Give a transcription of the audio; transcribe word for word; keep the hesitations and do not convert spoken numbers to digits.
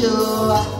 joy.